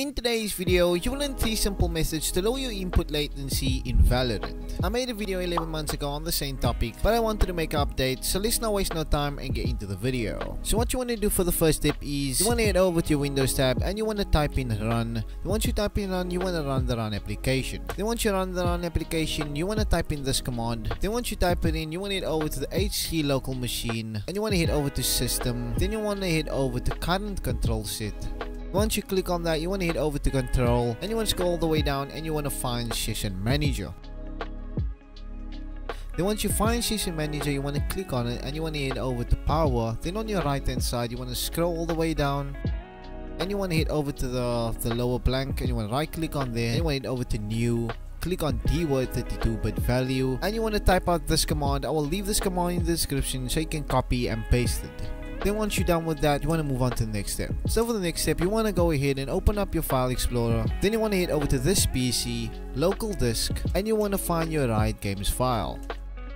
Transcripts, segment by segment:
In today's video, you will learn 3 simple methods to lower your input latency in Valorant. I made a video 11 months ago on the same topic, but I wanted to make an update, so let's not waste no time and get into the video. So what you want to do for the first step is, you want to head over to your Windows tab and you want to type in run. Once you type in run, you want to run the run application. Then once you run the run application, you want to type in this command. Then once you type it in, you want to head over to the HC local machine and you want to head over to system. Then you want to head over to current control set. Once you click on that, you want to head over to control and you want to scroll all the way down and you want to find session manager. Then once you find session manager, you want to click on it and you want to head over to power. Then on your right hand side, you want to scroll all the way down and you want to head over to the lower blank and you want to right click on there and you want to head over to new. Click on DWORD 32-bit value and you want to type out this command. I will leave this command in the description so you can copy and paste it. Then once you're done with that, you want to move on to the next step. So for the next step, you want to go ahead and open up your file explorer. Then you want to head over to this PC, local disk, and you want to find your Riot Games file.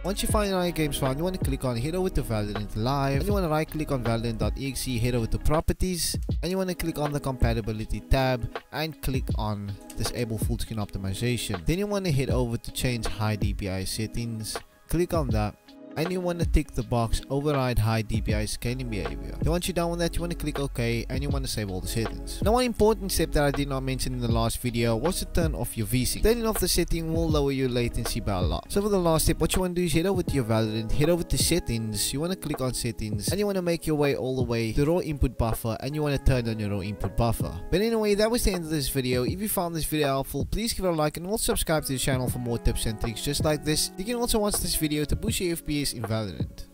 Once you find Riot Games file, you want to click on head over to Valorant Live. And you want to right click on Valorant.exe, head over to properties, and you want to click on the compatibility tab and click on disable full screen optimization. Then you want to head over to change high DPI settings, click on that. And you want to tick the box override high DPI scaling behavior. Then once you're done with that, you want to click OK and you want to save all the settings. Now one important step that I did not mention in the last video was to turn off your VSync. Turning off the setting will lower your latency by a lot. So for the last step, what you want to do is head over to your Valorant, head over to settings, you want to click on settings and you want to make your way all the way to raw input buffer and you want to turn on your raw input buffer. But anyway, that was the end of this video. If you found this video helpful, please give it a like and also subscribe to the channel for more tips and tricks just like this. You can also watch this video to boost your FPS in Valorant.